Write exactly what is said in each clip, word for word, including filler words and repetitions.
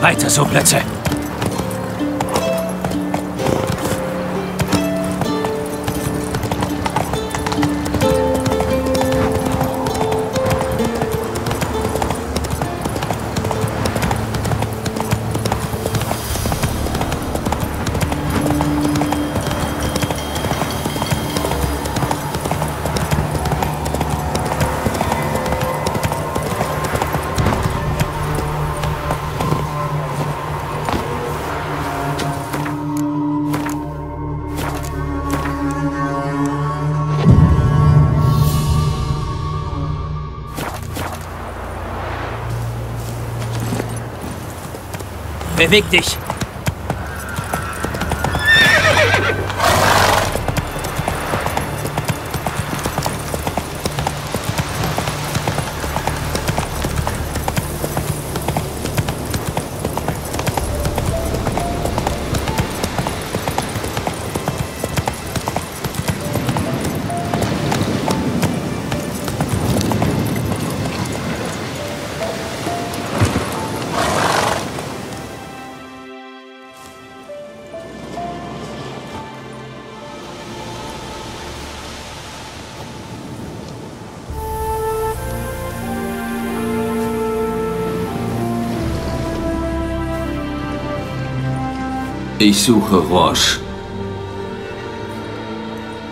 Weiter so, Plötze. Beweg dich! Ich suche Roche.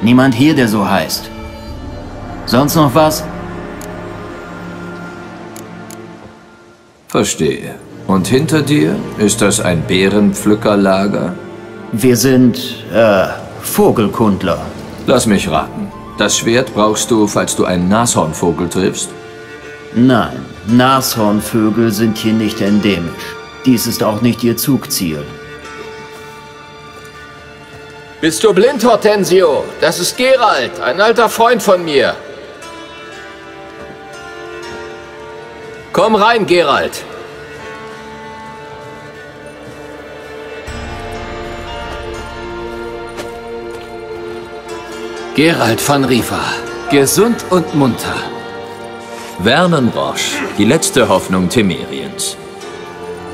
Niemand hier, der so heißt. Sonst noch was? Verstehe. Und hinter dir? Ist das ein Bärenpflückerlager? Wir sind, äh, Vogelkundler. Lass mich raten. Das Schwert brauchst du, falls du einen Nashornvogel triffst? Nein, Nashornvögel sind hier nicht endemisch. Dies ist auch nicht ihr Zugziel. Bist du blind, Hortensio? Das ist Geralt, ein alter Freund von mir. Komm rein, Geralt. Geralt von Riva, gesund und munter. Vernon Roche, die letzte Hoffnung Temeriens.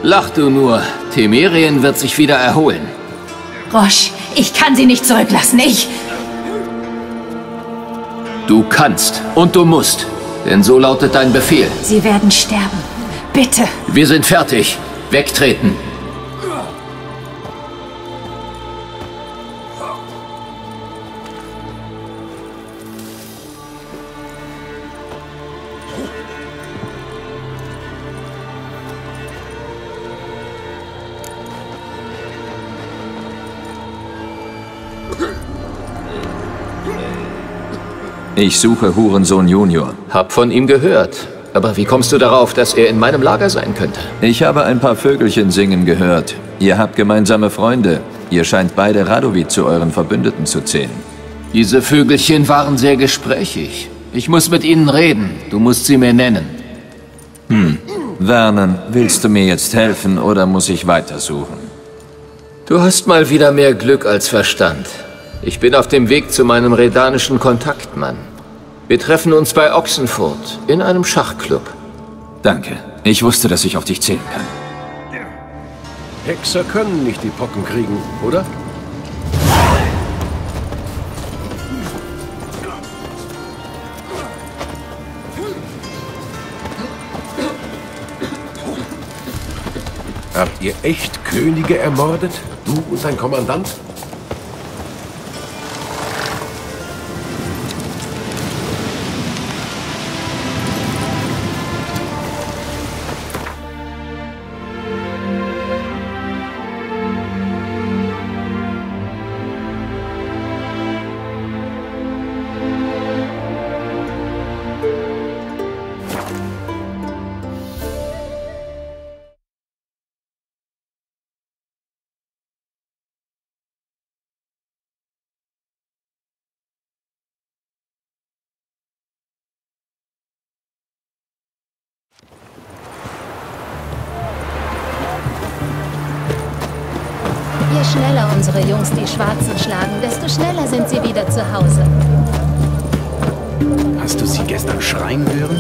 Lach du nur, Temerien wird sich wieder erholen. Roche, ich kann sie nicht zurücklassen, ich... Du kannst und du musst, denn so lautet dein Befehl. Sie werden sterben. Bitte. Wir sind fertig. Wegtreten. Ich suche Hurensohn Junior. Hab von ihm gehört. Aber wie kommst du darauf, dass er in meinem Lager sein könnte? Ich habe ein paar Vögelchen singen gehört. Ihr habt gemeinsame Freunde. Ihr scheint beide Radovid zu euren Verbündeten zu zählen. Diese Vögelchen waren sehr gesprächig. Ich muss mit ihnen reden. Du musst sie mir nennen. Hm. Vernon, willst du mir jetzt helfen oder muss ich weitersuchen? Du hast mal wieder mehr Glück als Verstand. Ich bin auf dem Weg zu meinem redanischen Kontaktmann. Wir treffen uns bei Ochsenfurt, in einem Schachclub. Danke. Ich wusste, dass ich auf dich zählen kann. Hexer können nicht die Pocken kriegen, oder? Habt ihr echt Könige ermordet? Du und dein Kommandant? Je schneller unsere Jungs die Schwarzen schlagen, desto schneller sind sie wieder zu Hause. Hast du sie gestern schreien hören?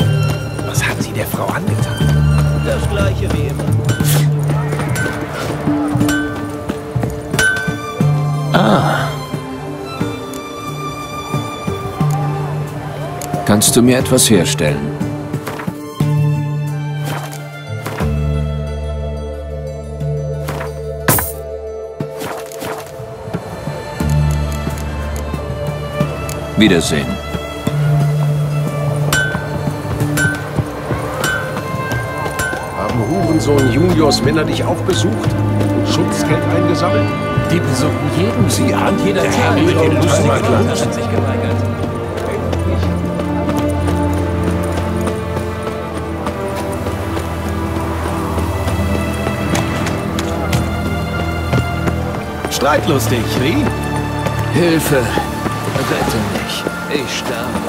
Was hat sie der Frau angetan? Das Gleiche wie immer. Kannst du mir etwas herstellen? Wiedersehen. Haben Hurensohn Juniors Männer dich auch besucht? Schutzgeld eingesammelt? Die besuchen jeden. Sie haben jeder Tag mit dem Lustmaklern. Das hat sich geweigert. Streitlustig, wie? Hilfe! Rette mich. Ich sterbe.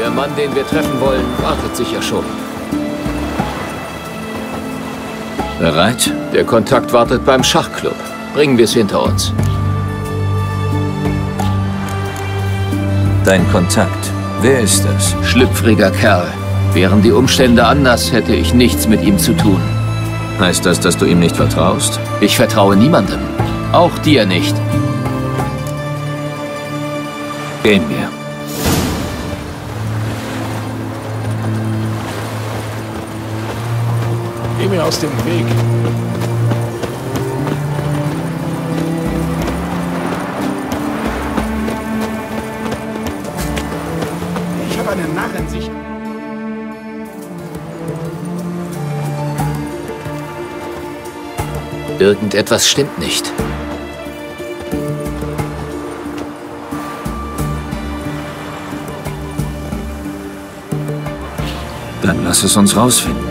Der Mann, den wir treffen wollen, wartet sicher schon. Bereit? Der Kontakt wartet beim Schachclub. Bringen wir es hinter uns. Dein Kontakt. Wer ist das? Schlüpfriger Kerl. Wären die Umstände anders, hätte ich nichts mit ihm zu tun. Heißt das, dass du ihm nicht vertraust? Ich vertraue niemandem. Auch dir nicht. Gehen wir. Geh mir aus dem Weg. Ich habe eine Narrensicht. Irgendetwas stimmt nicht. Dann lass es uns rausfinden.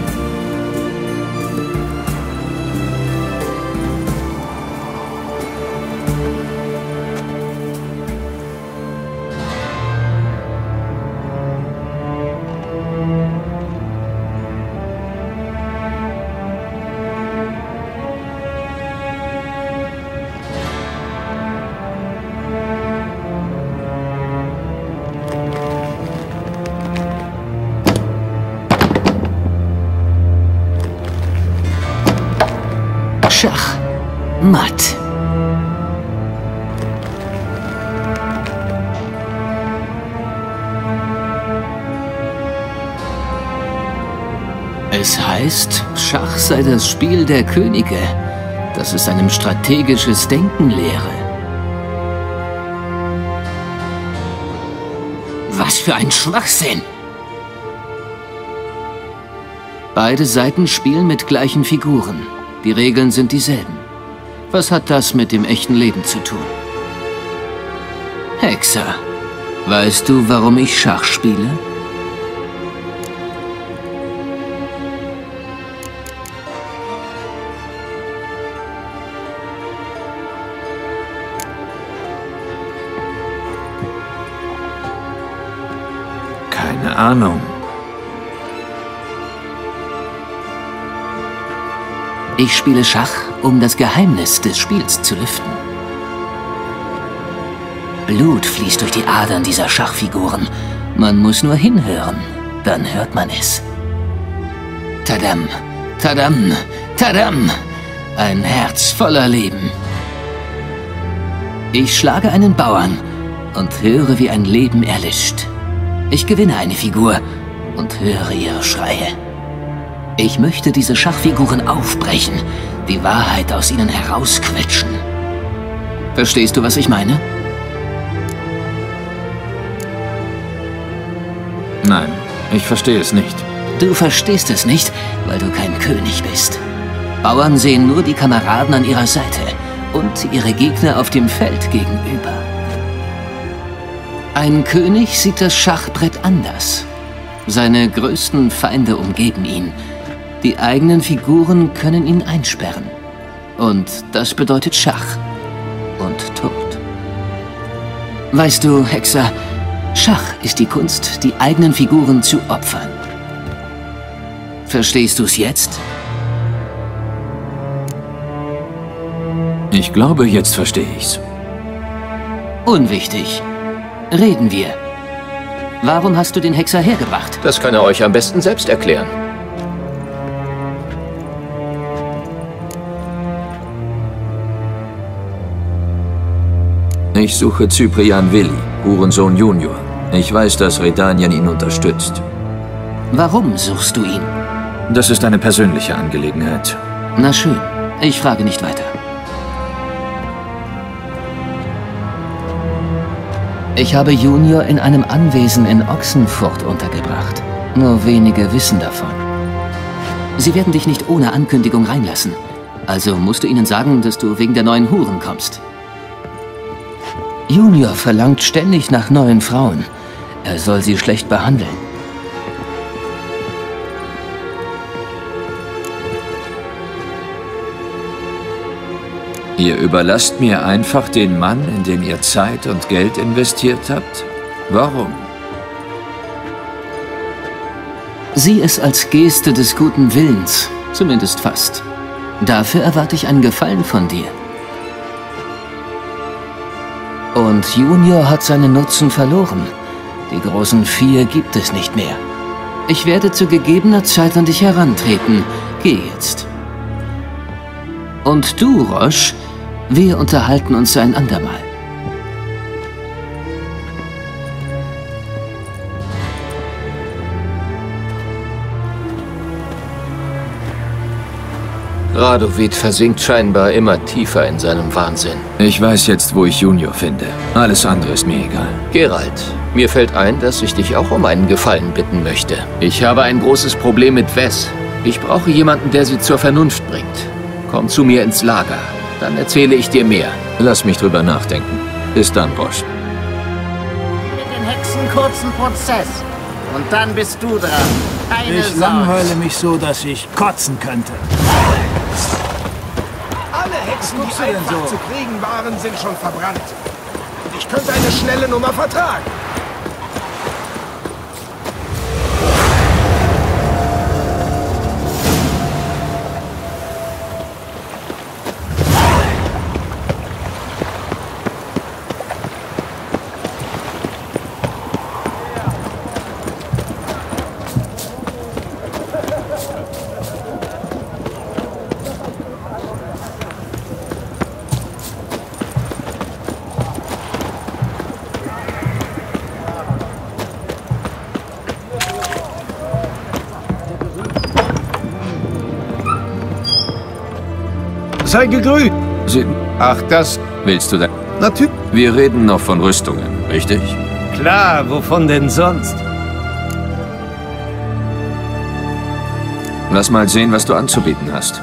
Schach. Matt. Es heißt, Schach sei das Spiel der Könige, das es einem strategisches Denken lehre. Was für ein Schwachsinn! Beide Seiten spielen mit gleichen Figuren. Die Regeln sind dieselben. Was hat das mit dem echten Leben zu tun? Hexer, weißt du, warum ich Schach spiele? Keine Ahnung. Ich spiele Schach, um das Geheimnis des Spiels zu lüften. Blut fließt durch die Adern dieser Schachfiguren. Man muss nur hinhören, dann hört man es. Tadam, tadam, tadam! Ein Herz voller Leben. Ich schlage einen Bauern und höre, wie ein Leben erlischt. Ich gewinne eine Figur und höre ihre Schreie. Ich möchte diese Schachfiguren aufbrechen, die Wahrheit aus ihnen herausquetschen. Verstehst du, was ich meine? Nein, ich verstehe es nicht. Du verstehst es nicht, weil du kein König bist. Bauern sehen nur die Kameraden an ihrer Seite und ihre Gegner auf dem Feld gegenüber. Ein König sieht das Schachbrett anders. Seine größten Feinde umgeben ihn. Die eigenen Figuren können ihn einsperren. Und das bedeutet Schach und Tod. Weißt du, Hexer, Schach ist die Kunst, die eigenen Figuren zu opfern. Verstehst du es jetzt? Ich glaube, jetzt verstehe ich's. Unwichtig. Reden wir. Warum hast du den Hexer hergebracht? Das kann er euch am besten selbst erklären. Ich suche Cyprian Willi, Hurensohn Junior. Ich weiß, dass Redanien ihn unterstützt. Warum suchst du ihn? Das ist eine persönliche Angelegenheit. Na schön, ich frage nicht weiter. Ich habe Junior in einem Anwesen in Ochsenfurt untergebracht. Nur wenige wissen davon. Sie werden dich nicht ohne Ankündigung reinlassen. Also musst du ihnen sagen, dass du wegen der neuen Huren kommst. Junior verlangt ständig nach neuen Frauen. Er soll sie schlecht behandeln. Ihr überlasst mir einfach den Mann, in den ihr Zeit und Geld investiert habt? Warum? Sieh es als Geste des guten Willens, zumindest fast. Dafür erwarte ich einen Gefallen von dir. Und Junior hat seinen Nutzen verloren. Die großen Vier gibt es nicht mehr. Ich werde zu gegebener Zeit an dich herantreten. Geh jetzt. Und du, Roche, wir unterhalten uns ein andermal. Radovid versinkt scheinbar immer tiefer in seinem Wahnsinn. Ich weiß jetzt, wo ich Junior finde. Alles andere ist mir egal. Geralt, mir fällt ein, dass ich dich auch um einen Gefallen bitten möchte. Ich habe ein großes Problem mit Ves. Ich brauche jemanden, der sie zur Vernunft bringt. Komm zu mir ins Lager, dann erzähle ich dir mehr. Lass mich drüber nachdenken. Bis dann, Bosch. Mit den Hexen kurzen Prozess. Und dann bist du dran. Keine ich langweile mich so, dass ich kotzen könnte. Alle Hexen, die einfach zu kriegen waren, sind schon verbrannt. Ich könnte eine schnelle Nummer vertragen. Sei gegrüßt! Sie... Ach, das... Willst du da... Natürlich. Wir reden noch von Rüstungen, richtig? Klar, wovon denn sonst? Lass mal sehen, was du anzubieten hast.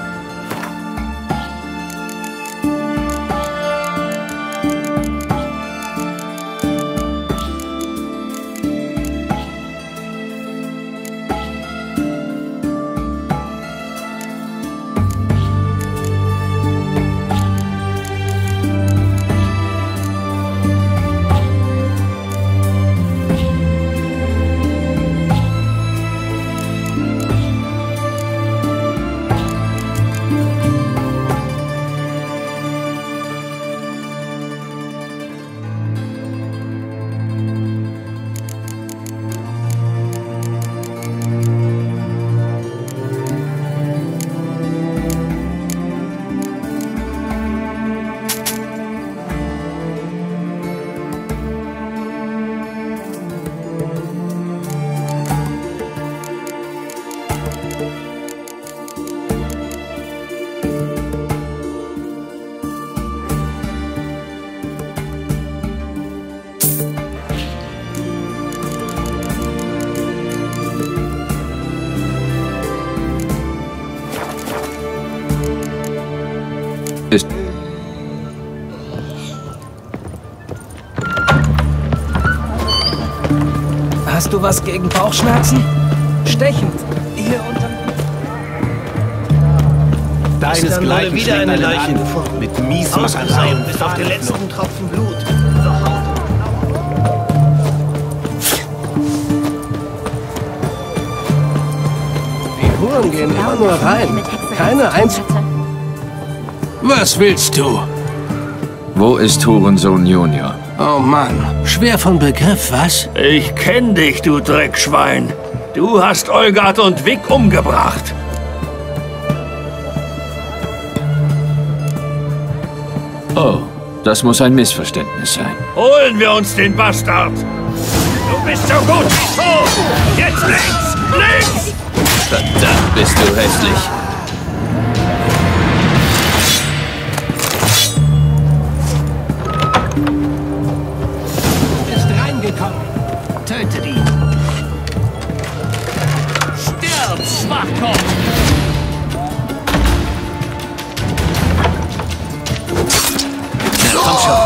Hast du was gegen Bauchschmerzen? Stechend. Hier unter. Deinesgleichen wieder eine Leiche mit miesen Machereien bis auf den letzten Tropfen Blut. Die Huren gehen immer nur rein. Keine einzige. Was willst du? Wo ist Hurensohn Junior? Oh Mann, schwer von Begriff, was? Ich kenn dich, du Dreckschwein. Du hast Olgat und Vic umgebracht. Oh, Das muss ein Missverständnis sein. Holen wir uns den Bastard! Du bist so gut wie tot! Jetzt links! Links! Verdammt, bist du hässlich! Er ist reingekommen! Tötet ihn! Stirb, Schwachkopf! Komm schon.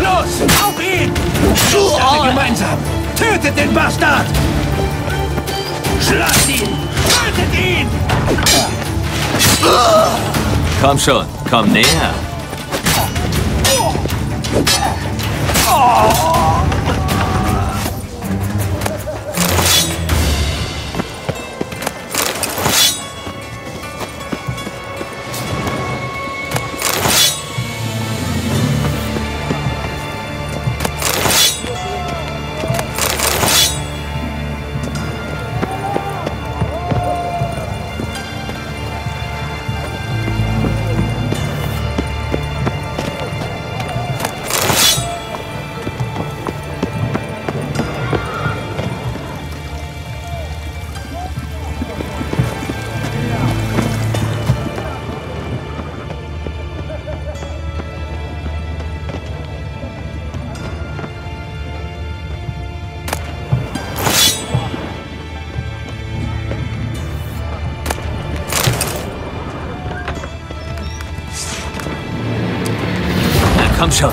Los, auf ihn! Startet gemeinsam! Tötet den Bastard! Schlagt ihn! Tötet ihn! Komm schon, komm näher. Komm schon.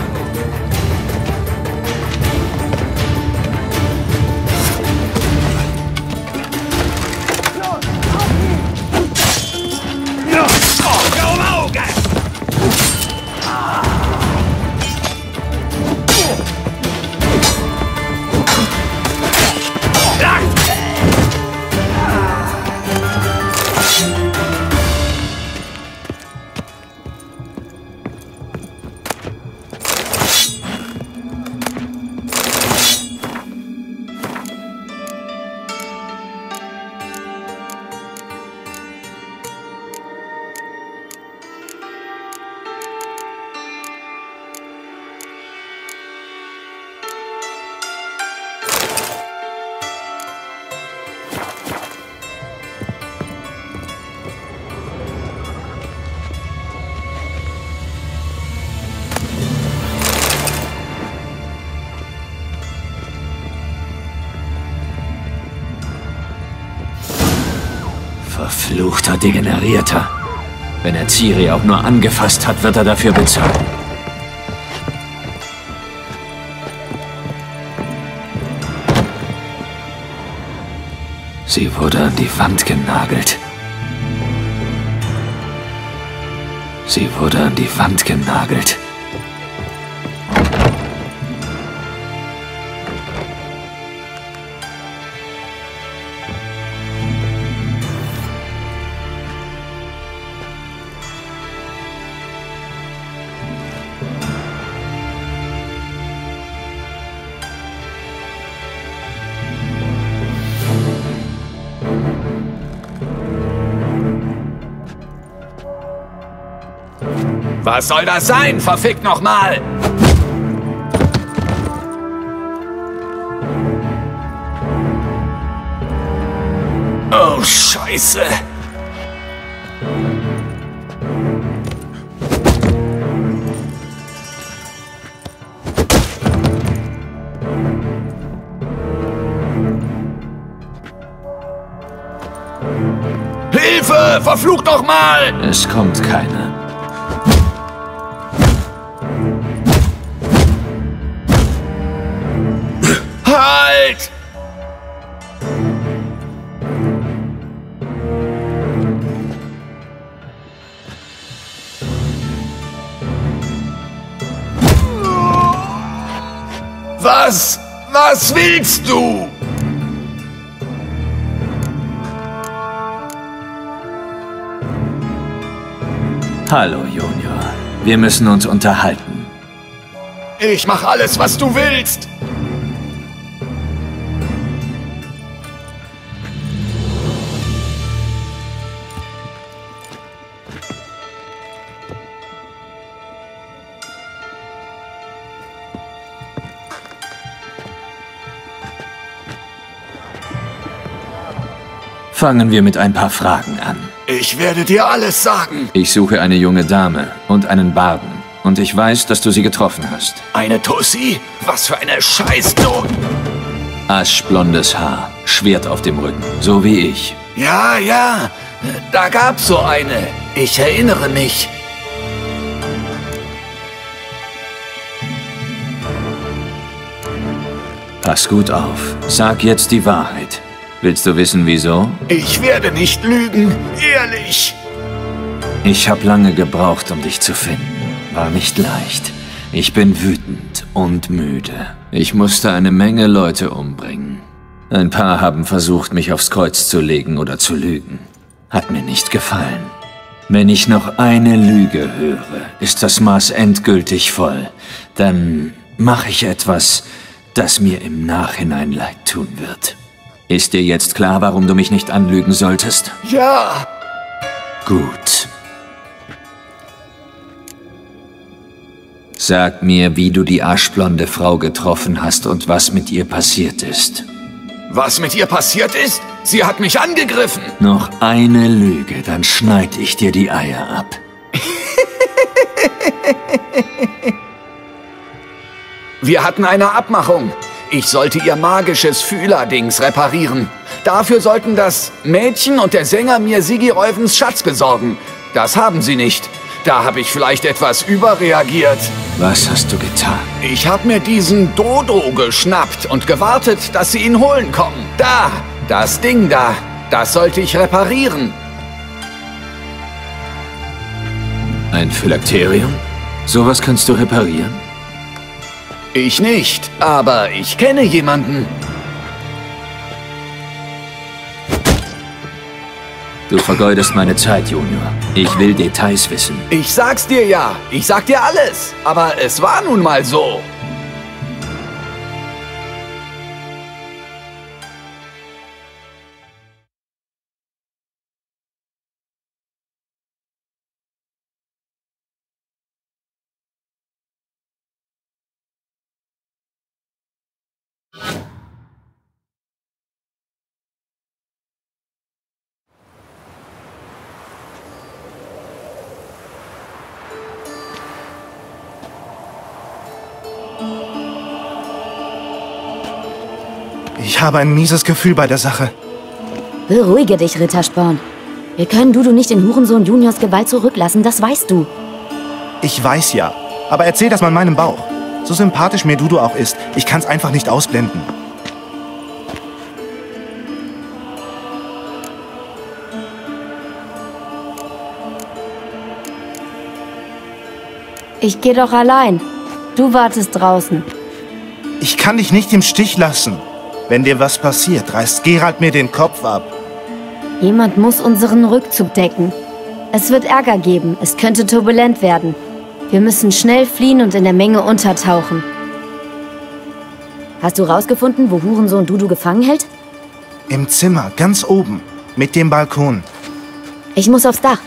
Verfluchter Degenerierter. Wenn er Ciri auch nur angefasst hat, wird er dafür bezahlen. Sie wurde an die Wand genagelt. Sie wurde an die Wand genagelt. Was soll das sein? Verfickt nochmal! Oh, Scheiße! Hilfe! Verflucht nochmal! Es kommt keiner. Halt! Was? Was willst du? Hallo, Junior. Wir müssen uns unterhalten. Ich mach alles, was du willst! Fangen wir mit ein paar Fragen an. Ich werde dir alles sagen. Ich suche eine junge Dame und einen Barden. Und ich weiß, dass du sie getroffen hast. Eine Tussi? Was für eine Scheißdo... Aschblondes Haar, Schwert auf dem Rücken, so wie ich. Ja, ja, da gab's so eine. Ich erinnere mich. Pass gut auf. Sag jetzt die Wahrheit. Willst du wissen, wieso? Ich werde nicht lügen, ehrlich. Ich habe lange gebraucht, um dich zu finden. War nicht leicht. Ich bin wütend und müde. Ich musste eine Menge Leute umbringen. Ein paar haben versucht, mich aufs Kreuz zu legen oder zu lügen. Hat mir nicht gefallen. Wenn ich noch eine Lüge höre, ist das Maß endgültig voll. Dann mache ich etwas, das mir im Nachhinein leid tun wird. Ist dir jetzt klar, warum du mich nicht anlügen solltest? Ja! Gut. Sag mir, wie du die aschblonde Frau getroffen hast und was mit ihr passiert ist. Was mit ihr passiert ist? Sie hat mich angegriffen! Noch eine Lüge, dann schneide ich dir die Eier ab. Wir hatten eine Abmachung. Ich sollte ihr magisches Fühlerdings reparieren. Dafür sollten das Mädchen und der Sänger mir Sigi Räufens Schatz besorgen. Das haben sie nicht. Da habe ich vielleicht etwas überreagiert. Was hast du getan? Ich habe mir diesen Dodo geschnappt und gewartet, dass sie ihn holen kommen. Da, das Ding da, das sollte ich reparieren. Ein Phylakterium? Sowas kannst du reparieren? Ich nicht, aber ich kenne jemanden. Du vergeudest meine Zeit, Junior. Ich will Details wissen. Ich sag's dir ja. Ich sag dir alles. Aber es war nun mal so. Ich habe ein mieses Gefühl bei der Sache. Beruhige dich, Rittersporn. Wir können Dudu nicht in Hurensohn Juniors Gewalt zurücklassen, das weißt du. Ich weiß ja, aber erzähl das mal meinem Bauch. So sympathisch mir Dudu auch ist, ich kann's einfach nicht ausblenden. Ich gehe doch allein. Du wartest draußen. Ich kann dich nicht im Stich lassen. Wenn dir was passiert, reißt Geralt mir den Kopf ab. Jemand muss unseren Rückzug decken. Es wird Ärger geben, es könnte turbulent werden. Wir müssen schnell fliehen und in der Menge untertauchen. Hast du rausgefunden, wo Hurensohn Dudu gefangen hält? Im Zimmer, ganz oben, mit dem Balkon. Ich muss aufs Dach.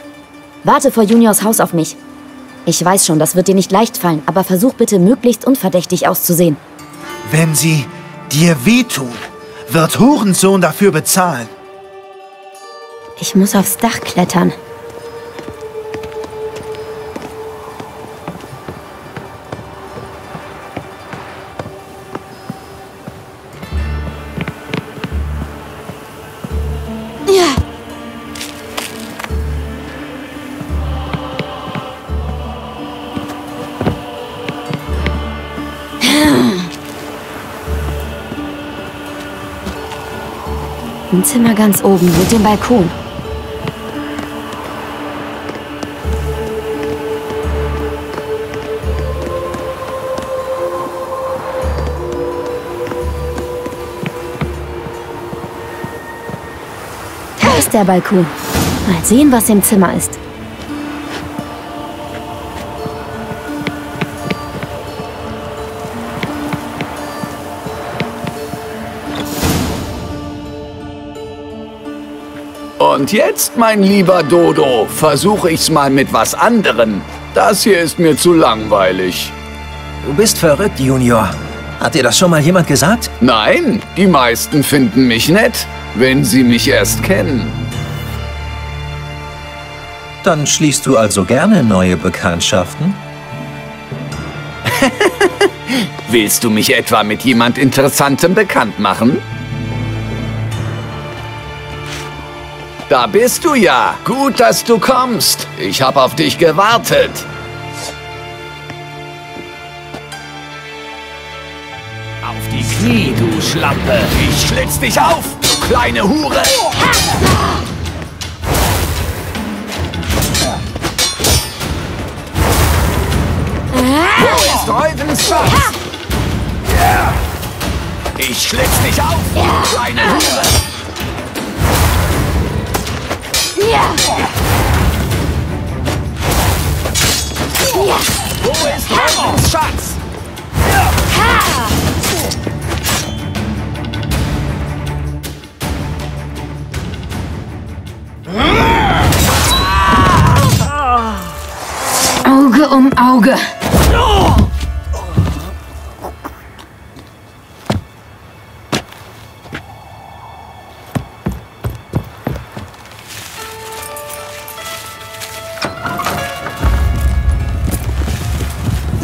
Warte vor Juniors Haus auf mich. Ich weiß schon, das wird dir nicht leicht fallen, aber versuch bitte, möglichst unverdächtig auszusehen. Wenn sie... dir wehtun, wird Hurensohn dafür bezahlen. Ich muss aufs Dach klettern. Im Zimmer ganz oben, mit dem Balkon. Da ist der Balkon. Mal sehen, was im Zimmer ist. Und jetzt, mein lieber Dodo, versuche ich's mal mit was anderem. Das hier ist mir zu langweilig. Du bist verrückt, Junior. Hat dir das schon mal jemand gesagt? Nein, die meisten finden mich nett, wenn sie mich erst kennen. Dann schließt du also gerne neue Bekanntschaften? Willst du mich etwa mit jemand Interessantem bekannt machen? Da bist du ja. Gut, dass du kommst. Ich habe auf dich gewartet. Auf die Knie, du Schlampe. Ich schlitz dich auf, du kleine Hure. Wo ist Räufens Schatz? Ich schlitz dich auf, du kleine Hure. Wo ist Räufens Schatz? Auge um Auge.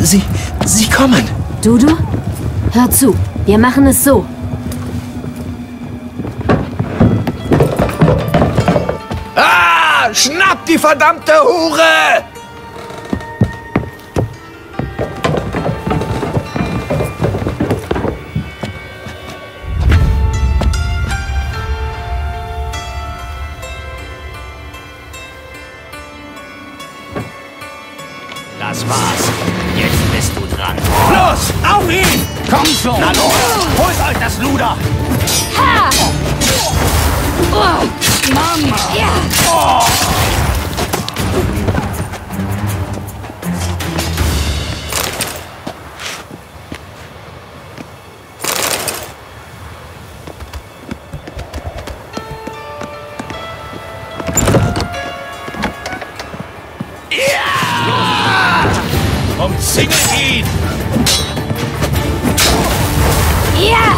Sie, sie kommen. Dudu, hör zu. Wir machen es so. Ah, schnapp die verdammte Hure! Das war's. Jetzt bist du dran. Los, auf ihn! Komm schon! Na los, holt euch das Luder! Ha! Oh. Oh. Mama! Ja. Oh. Umzingelt ihn! Ja!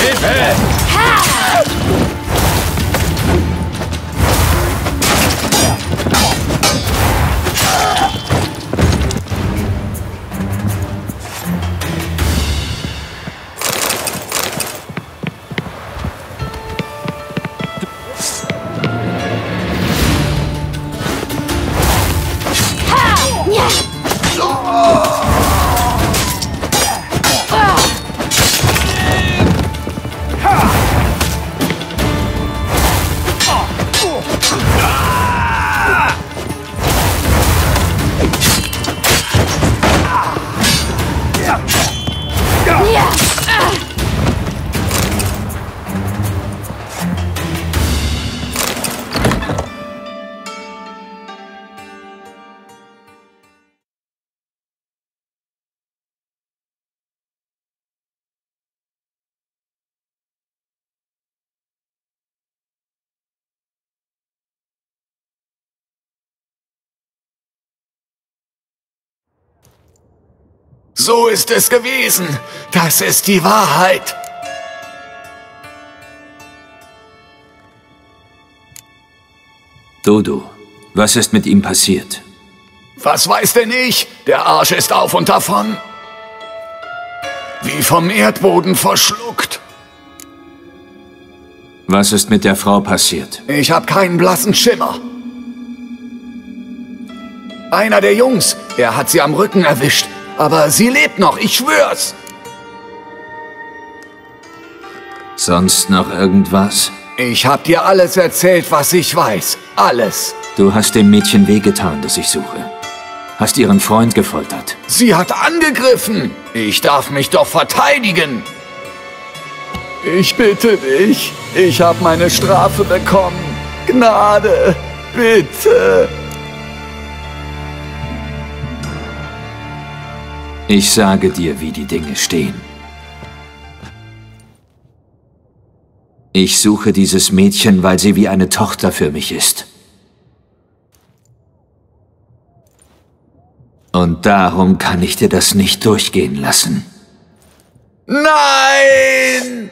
Hilfe! Ha! So ist es gewesen. Das ist die Wahrheit. Dodo, was ist mit ihm passiert? Was weiß denn ich? Der Arsch ist auf und davon. Wie vom Erdboden verschluckt. Was ist mit der Frau passiert? Ich habe keinen blassen Schimmer. Einer der Jungs, er hat sie am Rücken erwischt. Aber sie lebt noch, ich schwör's! Sonst noch irgendwas? Ich hab dir alles erzählt, was ich weiß. Alles. Du hast dem Mädchen wehgetan, das ich suche. Hast ihren Freund gefoltert. Sie hat angegriffen! Ich darf mich doch verteidigen! Ich bitte dich, ich hab meine Strafe bekommen. Gnade, bitte! Ich sage dir, wie die Dinge stehen. Ich suche dieses Mädchen, weil sie wie eine Tochter für mich ist. Und darum kann ich dir das nicht durchgehen lassen. Nein!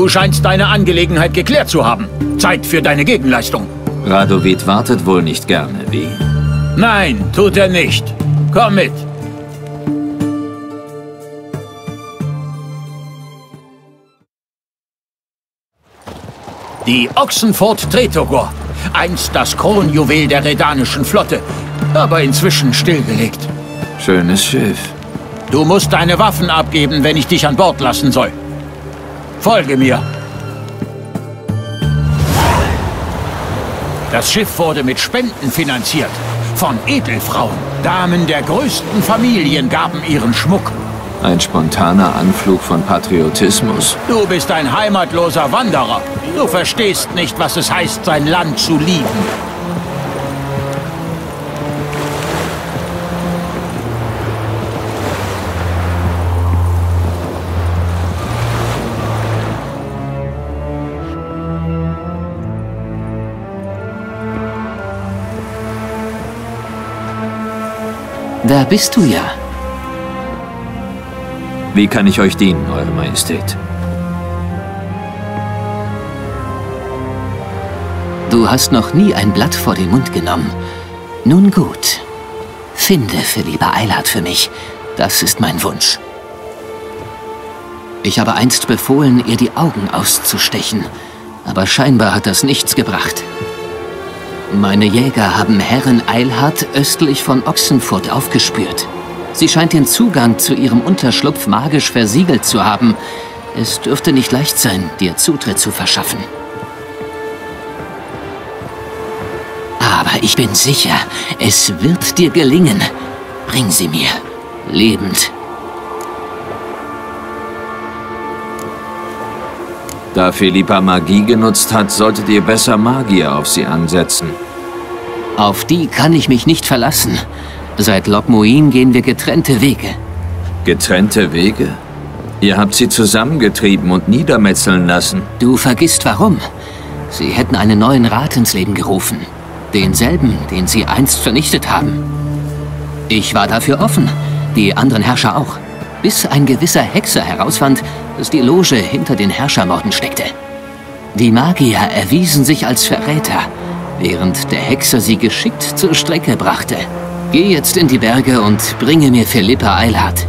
Du scheinst deine Angelegenheit geklärt zu haben. Zeit für deine Gegenleistung. Radovid wartet wohl nicht gerne, wie? Nein, tut er nicht. Komm mit. Die Oxenfurt-Tretogor. Einst das Kronjuwel der redanischen Flotte, aber inzwischen stillgelegt. Schönes Schiff. Du musst deine Waffen abgeben, wenn ich dich an Bord lassen soll. Folge mir. Das Schiff wurde mit Spenden finanziert. Von Edelfrauen. Damen der größten Familien gaben ihren Schmuck. Ein spontaner Anflug von Patriotismus. Du bist ein heimatloser Wanderer. Du verstehst nicht, was es heißt, sein Land zu lieben. Da bist du ja. Wie kann ich euch dienen, Eure Majestät? Du hast noch nie ein Blatt vor den Mund genommen. Nun gut. Finde Philippa Eilhart für mich. Das ist mein Wunsch. Ich habe einst befohlen, ihr die Augen auszustechen. Aber scheinbar hat das nichts gebracht. Meine Jäger haben Herrin Eilhart östlich von Ochsenfurt aufgespürt. Sie scheint den Zugang zu ihrem Unterschlupf magisch versiegelt zu haben. Es dürfte nicht leicht sein, dir Zutritt zu verschaffen. Aber ich bin sicher, es wird dir gelingen. Bring sie mir, lebend. Da Philippa Magie genutzt hat, solltet ihr besser Magier auf sie ansetzen. Auf die kann ich mich nicht verlassen. Seit Lokmuin gehen wir getrennte Wege. Getrennte Wege? Ihr habt sie zusammengetrieben und niedermetzeln lassen. Du vergisst warum. Sie hätten einen neuen Rat ins Leben gerufen. Denselben, den sie einst vernichtet haben. Ich war dafür offen, die anderen Herrscher auch. Bis ein gewisser Hexer herausfand, dass die Loge hinter den Herrschermorden steckte. Die Magier erwiesen sich als Verräter, während der Hexer sie geschickt zur Strecke brachte. Geh jetzt in die Berge und bringe mir Philippa Eilhart.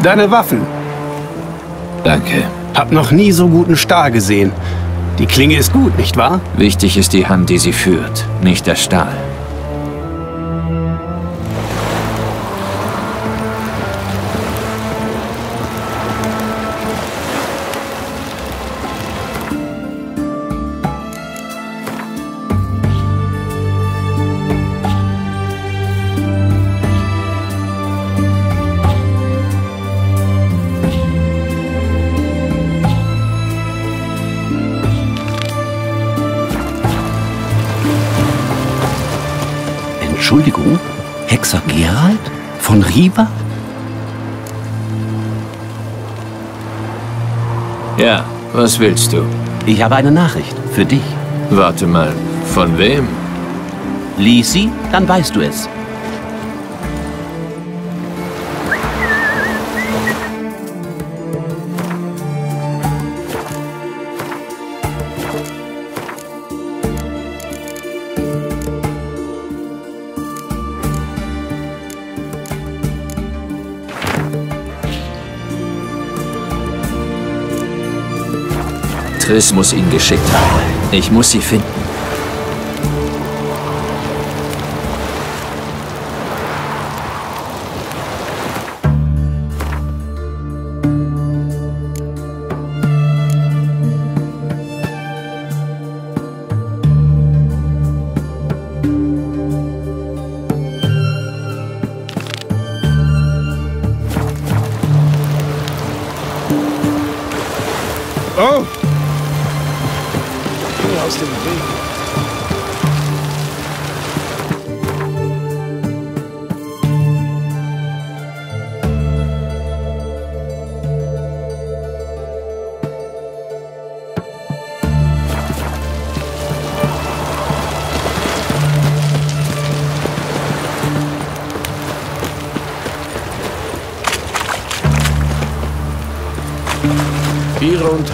Deine Waffen. Danke. Hab noch nie so guten Stahl gesehen. Die Klinge ist gut, nicht wahr? Wichtig ist die Hand, die sie führt, nicht der Stahl. Entschuldigung, Hexer Geralt von Riva? Ja, was willst du? Ich habe eine Nachricht für dich. Warte mal, von wem? Lies sie, dann weißt du es. Triss muss ihn geschickt haben. Ich muss sie finden.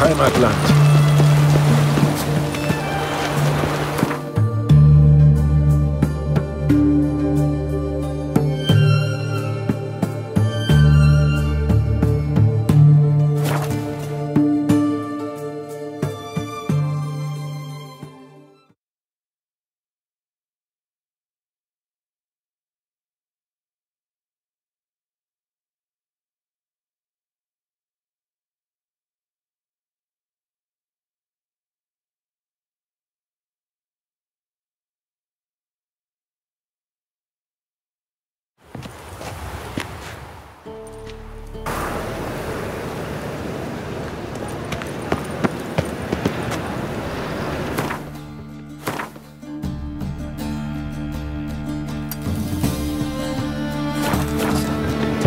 Heimatland.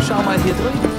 Schau mal hier drin.